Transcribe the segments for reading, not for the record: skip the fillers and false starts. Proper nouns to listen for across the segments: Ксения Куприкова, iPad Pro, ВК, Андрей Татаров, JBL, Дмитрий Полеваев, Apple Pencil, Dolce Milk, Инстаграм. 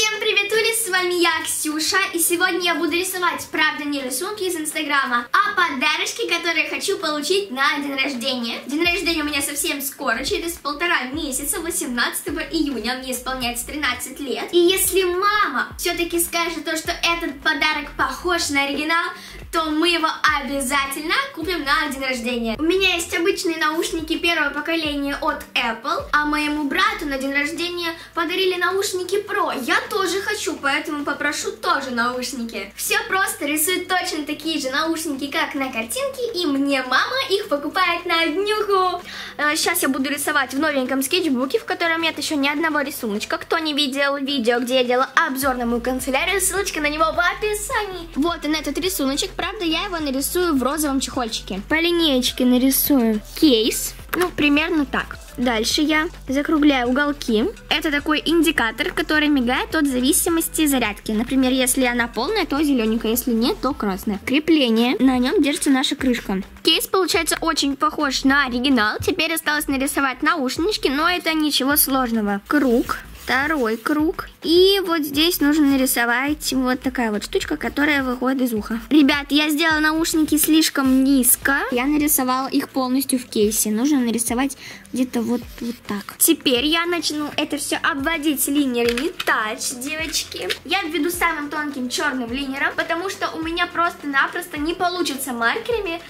Всем привет, Ули, с вами я, Ксюша, и сегодня я буду рисовать, правда, не рисунки из Инстаграма, а подарочки, которые хочу получить на день рождения. День рождения у меня совсем скоро, через полтора месяца, 18 июня, мне исполняется 13 лет. И если мама все-таки скажет то, что этот подарок похож на оригинал, то мы его обязательно купим на день рождения. У меня есть обычные наушники первого поколения от Apple, а моему брату на день рождения подарили наушники Pro. Я тоже хочу, поэтому попрошу тоже наушники. Все просто, рисуют точно такие же наушники, как на картинке, и мне мама их покупает на днюху. Сейчас я буду рисовать в новеньком скетчбуке, в котором нет еще ни одного рисуночка. Кто не видел видео, где я делала обзор на мою канцелярию, ссылочка на него в описании. Вот он, этот рисуночек. Правда, я его нарисую в розовом чехольчике. По линеечке нарисую кейс. Ну, примерно так. Дальше я закругляю уголки. Это такой индикатор, который мигает от зависимости зарядки. Например, если она полная, то зелененькая, если нет, то красная. Крепление. На нем держится наша крышка. Кейс получается очень похож на оригинал. Теперь осталось нарисовать наушнички, но это ничего сложного. Круг. Второй круг. И вот здесь нужно нарисовать вот такая вот штучка, которая выходит из уха. Ребят, я сделала наушники слишком низко. Я нарисовала их полностью в кейсе. Нужно нарисовать где-то вот так. Теперь я начну это все обводить линерами тач, девочки. Я введу самым тонким черным линером, потому что у меня просто-напросто не получится маркерами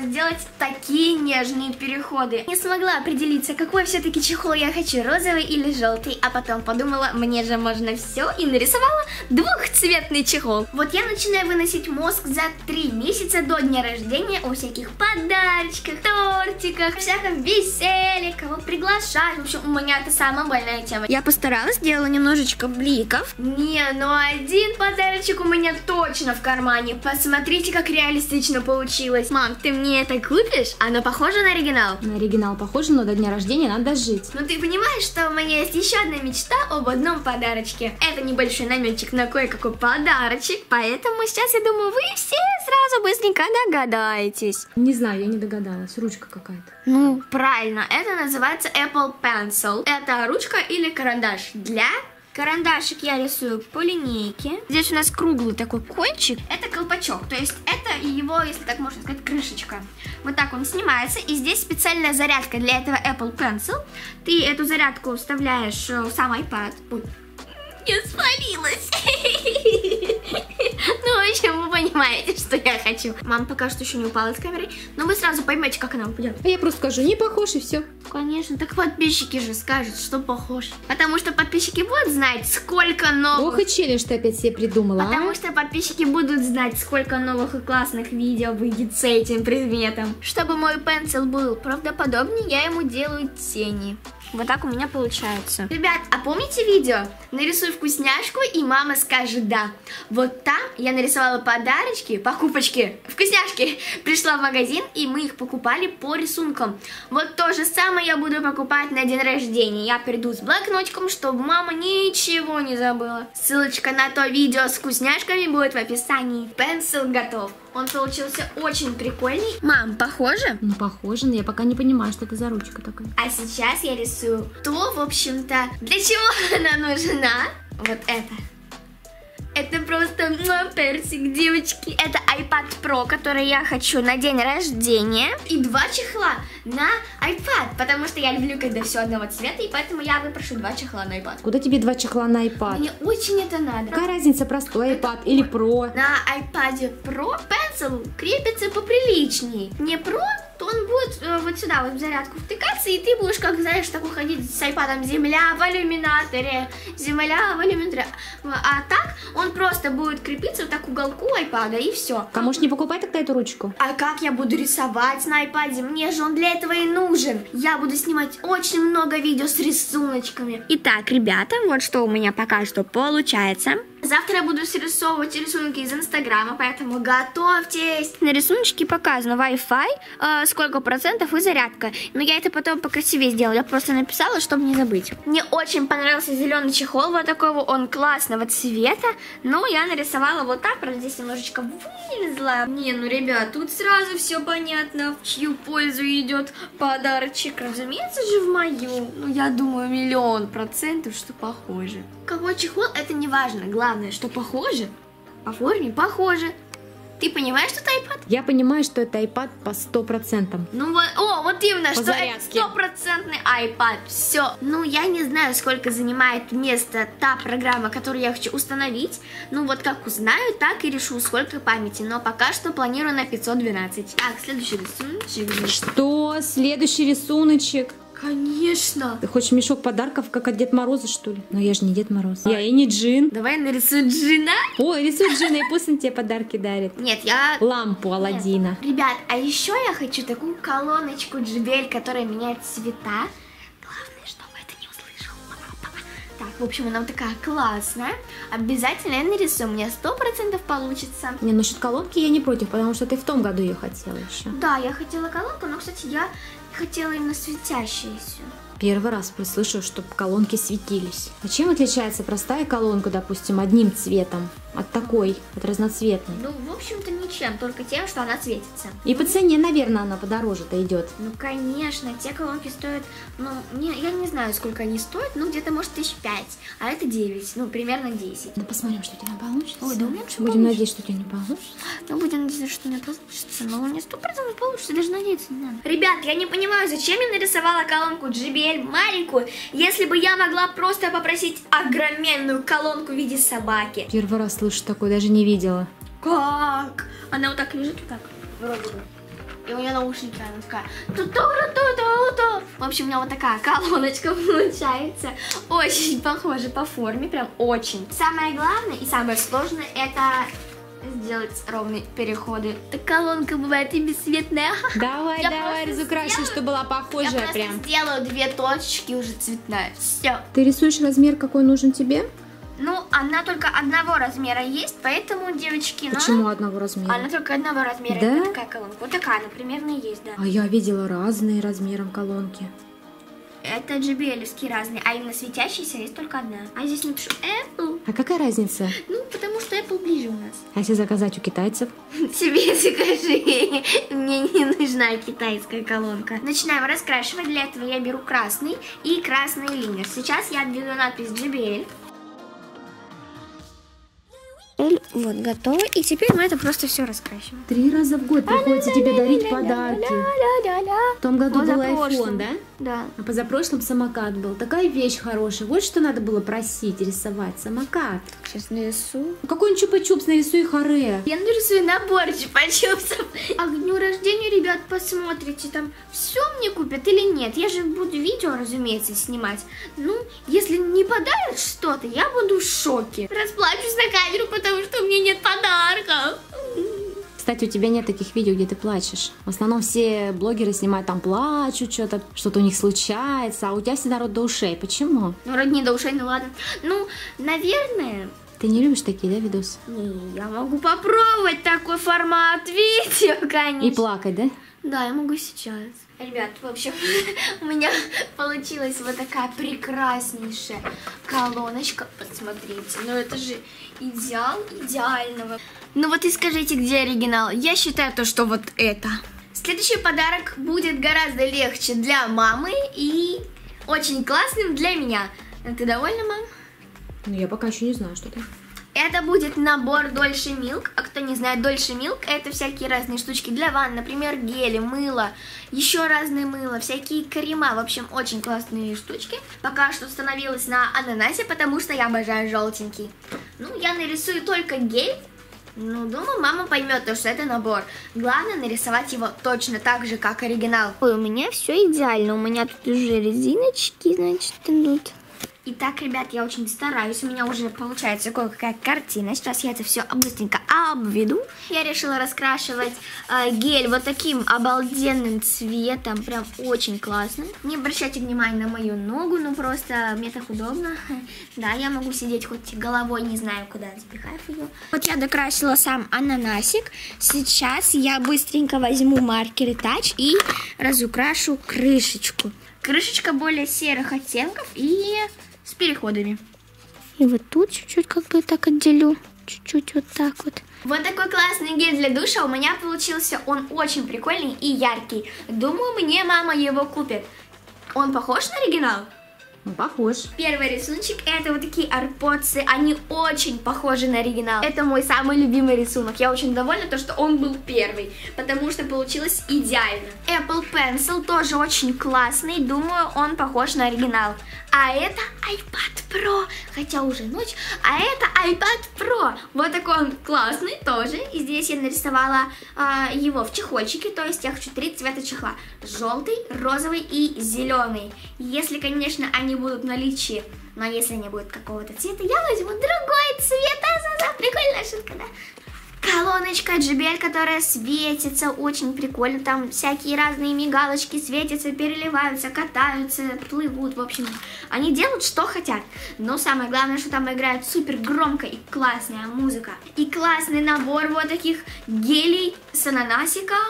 сделать такие нежные переходы. Не смогла определиться, какой все-таки чехол я хочу, розовый или желтый, а потом подумала, мне же можно все, и нарисовала двухцветный чехол. Вот я начинаю выносить мозг за 3 месяца до дня рождения о всяких подарочках, тортиках, всяком веселье, кого приглашать. В общем, у меня это самая больная тема. Я постаралась, сделала немножечко бликов. Не, но один подарочек у меня точно в кармане. Посмотрите, как реалистично получилось. Мам, ты мне это купишь? Оно похоже на оригинал? На оригинал похоже, но до дня рождения надо жить. Ну ты понимаешь, что у меня есть еще одна мечта об одном подарочке. Это небольшой намечек на кое-какой подарочек, поэтому сейчас, я думаю, вы все сразу быстренько догадаетесь. Не знаю, я не догадалась. Ручка какая-то. Ну, правильно. Это называется Apple Pencil. Это ручка или карандаш для... Карандашик я рисую по линейке. Здесь у нас круглый такой кончик. Это колпачок, то есть это его, если так можно сказать, крышечка. Вот так он снимается. И здесь специальная зарядка для этого Apple Pencil. Ты эту зарядку вставляешь в сам iPad. Ой, я свалилась. Ну, в общем, вы понимаете, что я хочу. Мама пока что еще не упала из камеры, но вы сразу поймете, как она упадет. А я просто скажу, не похож, и все. Конечно, так подписчики же скажут, что похож. Потому что подписчики будут знать, сколько новых... Ох, и челлендж ты опять себе придумала. Потому что подписчики будут знать, сколько новых и классных видео выйдет с этим предметом. Чтобы мой пенсил был правдоподобнее, я ему делаю тени. Вот так у меня получается. Ребят, а помните видео? Нарисуй вкусняшку, и мама скажет да. Вот там я нарисовала подарочки, покупочки, вкусняшки. Пришла в магазин, и мы их покупали по рисункам. Вот то же самое я буду покупать на день рождения. Я приду с блокнотиком, чтобы мама ничего не забыла. Ссылочка на то видео с вкусняшками будет в описании. Пенсил готов. Он получился очень прикольный. Мам, похоже? Ну, похоже, но я пока не понимаю, что это за ручка такая. А сейчас я рисую то, в общем-то, для чего она нужна. Вот это. Это просто персик, девочки. Это iPad Pro, который я хочу на день рождения. И 2 чехла на iPad, потому что я люблю, когда все одного цвета, и поэтому я выпрошу 2 чехла на iPad. Куда тебе 2 чехла на iPad? Мне очень это надо. Какая разница, простой iPad это... или Pro? На iPad Pro Pencil крепится поприличней. Не Pro, то он будет вот сюда, вот в зарядку втыкаться, и ты будешь, как знаешь, так уходить с iPad'ом земля в иллюминаторе, земля в иллюминаторе. А так он просто будет крепиться вот так к уголку iPad'а, и все. А можешь не покупать тогда эту ручку? А как я буду рисовать на iPad'е? Мне же он для этого и нужен. Я буду снимать очень много видео с рисуночками. Итак, ребята, вот что у меня пока что получается. Завтра я буду срисовывать рисунки из Инстаграма, поэтому готовьтесь. На рисуночке показано Wi-Fi, сколько процентов и зарядка. Но я это потом покрасивее сделала, я просто написала, чтобы не забыть. Мне очень понравился зеленый чехол, вот такого, он классного цвета. Но я нарисовала вот так, правда здесь немножечко вылезла. Не, ну ребят, тут сразу все понятно, в чью пользу идет подарочек. Разумеется же в мою, ну я думаю 100% что похоже. Какой чехол, это не важно, главное, что похоже, по форме похоже. Ты понимаешь, что это iPad? Я понимаю, что это iPad по 100%. Ну вот, вот именно, по что зарядке. Это 100% iPad, все. Ну, я не знаю, сколько занимает место та программа, которую я хочу установить. Ну вот как узнаю, так и решу, сколько памяти. Но пока что планирую на 512. Так, следующий рисуночек. Что? Следующий рисуночек? Конечно. Ты хочешь мешок подарков, как от Деда Мороза, что ли? Но я же не Дед Мороз. Я и не Джин. Давай нарисуй Джина. Ой, рисуй Джина, и пусть он тебе подарки дарит. Нет, я... Лампу Аладдина. Нет. Ребят, а еще я хочу такую колоночку JBL, которая меняет цвета. Главное, чтобы это не услышал. Так, в общем, она вот такая классная. Обязательно я нарисую, у меня 100% получится. Не, насчет колонки я не против, потому что ты в том году ее хотела еще. Да, я хотела колонку, но, кстати, я... хотела именно светящиеся. Первый раз прослышу, чтобы колонки светились. А чем отличается простая колонка, допустим, одним цветом от такой, от разноцветной? Ну, в общем-то, ничем, только тем, что она светится. И по цене, наверное, она подороже-то идет. Ну, конечно, те колонки стоят, ну, я не знаю, сколько они стоят, ну, где-то, может, 5 тысяч, а это 9, ну, примерно 10. Ну, посмотрим, что у тебя получится. Ой, да у меня что-то получится. Будем надеяться, что у тебя не получится. Ну, будем надеяться, что у меня получится, но у меня 100% получится, даже надеяться не надо. Ребят, я не понимаю, зачем я нарисовала колонку JBL маленькую, если бы я могла просто попросить огроменную колонку в виде собаки. Первый раз слышу такое, даже не видела. Как? Она вот так лежит, вот так, вроде бы. И у нее наушники, она такая. В общем, у меня вот такая колоночка получается. Очень похожа по форме, прям очень. Самое главное и самое сложное — это сделать ровные переходы. Так колонка бывает и бесцветная. Давай, давай, разукрашивай, чтобы была похожая прям. Я сделаю 2 точечки, уже цветная. Все. Ты рисуешь размер, какой нужен тебе? Ну, она только одного размера есть, поэтому, девочки, Почему одного размера? Она только одного размера, да? Это такая колонка. Вот такая, например, есть, да. А я видела разные размером колонки. Это JBL-евские разные, а именно светящиеся есть только одна. А здесь напишу Apple. А какая разница? Ну, потому что Apple ближе у нас. А если заказать у китайцев? Себе закажи. Мне не нужна китайская колонка. Начинаем раскрашивать. Для этого я беру красный и красный линер. Сейчас я обведу надпись JBL. Вот, готово. И теперь мы это просто все раскрасим. 3 раза в год приходится тебе дарить подарки. В том году был iPhone, да? Да. А позапрошлым самокат был. Такая вещь хорошая. Вот что надо было просить, рисовать. Самокат. Так, сейчас нарисую. Какой-нибудь чупа-чупс нарисуй, харе. Я нарисую набор чупа-чупсов. А к дню рождения, ребят, посмотрите, там все мне купят или нет. Я же буду видео, разумеется, снимать. Ну, если не подарят что-то, я буду в шоке. Расплачусь на камеру, потому что у меня нет подарков. Кстати, у тебя нет таких видео, где ты плачешь. В основном все блогеры снимают, там плачут, что-то у них случается, а у тебя всегда рот до ушей. Почему? Ну, рот не до ушей, ну ладно. Ну, наверное... Ты не любишь такие, да, видосы? Не, я могу попробовать такой формат видео, конечно. И плакать, да? Да, я могу сейчас. Ребят, в общем, у меня получилась вот такая прекраснейшая колоночка. Посмотрите, ну это же идеал идеального. Ну вот и скажите, где оригинал? Я считаю, то, что вот это. Следующий подарок будет гораздо легче для мамы и очень классным для меня. Ты довольна, мам? Ну я пока еще не знаю, что это. Это будет набор Dolce Milk, а кто не знает, Dolce Milk — это всякие разные штучки для ванн, например, гели, мыло, еще разные мыло, всякие крема, в общем, очень классные штучки. Пока что установилась на ананасе, потому что я обожаю желтенький. Ну, я нарисую только гель, ну, думаю, мама поймет, то, что это набор. Главное нарисовать его точно так же, как оригинал. Ой, у меня все идеально, у меня тут уже резиночки, значит, идут. Итак, ребят, я очень стараюсь, у меня уже получается кое-какая картина. Сейчас я это все быстренько обведу. Я решила раскрашивать гель вот таким обалденным цветом, прям очень классным. Не обращайте внимания на мою ногу, ну просто мне так удобно. Да, я могу сидеть хоть головой, не знаю куда, запихаю ее. Вот я докрасила сам ананасик. Сейчас я быстренько возьму маркер и тач и разукрашу крышечку. Крышечка более серых оттенков и с переходами. И вот тут чуть-чуть как бы так отделю. Чуть-чуть вот так вот. Вот такой классный гель для душа у меня получился. Он очень прикольный и яркий. Думаю, мне мама его купит. Он похож на оригинал? Похож. Первый рисуночек — это вот такие арпоцы. Они очень похожи на оригинал. Это мой самый любимый рисунок. Я очень довольна, то, что он был первый, потому что получилось идеально. Apple Pencil тоже очень классный. Думаю, он похож на оригинал. А это iPad Pro. Хотя уже ночь. А это iPad Pro. Вот такой он классный тоже. И здесь я нарисовала его в чехольчике. То есть я хочу 3 цвета чехла. Желтый, розовый и зеленый. Если, конечно, они будут в наличии, но если не будет какого-то цвета, я возьму другой цвет. Прикольная шутка, да? Колоночка JBL, которая светится, очень прикольно. Там всякие разные мигалочки светятся, переливаются, катаются, плывут. В общем, они делают, что хотят. Но самое главное, что там играет супер громко и классная музыка. И классный набор вот таких гелей с ананасиком.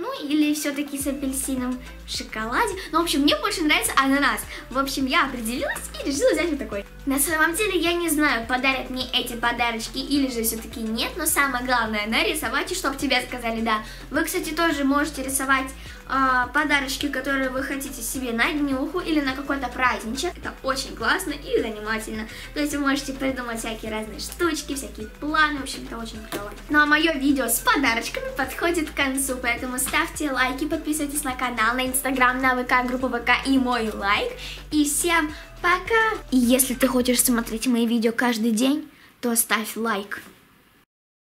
Ну, или все-таки с апельсином в шоколаде. Ну, в общем, мне больше нравится ананас. В общем, я определилась и решила взять вот такой. На самом деле, я не знаю, подарят мне эти подарочки или же все-таки нет. Но самое главное, нарисовать, и чтобы тебе сказали «да». Вы, кстати, тоже можете рисовать подарочки, которые вы хотите себе на днюху или на какой-то праздничек. Это очень классно и занимательно. То есть вы можете придумать всякие разные штучки, всякие планы. В общем, это очень клево. Ну, а мое видео с подарочками подходит к концу, поэтому ставьте лайки, подписывайтесь на канал, на Инстаграм, на ВК, группу ВК и мой лайк. И всем пока! И если ты хочешь смотреть мои видео каждый день, то ставь лайк.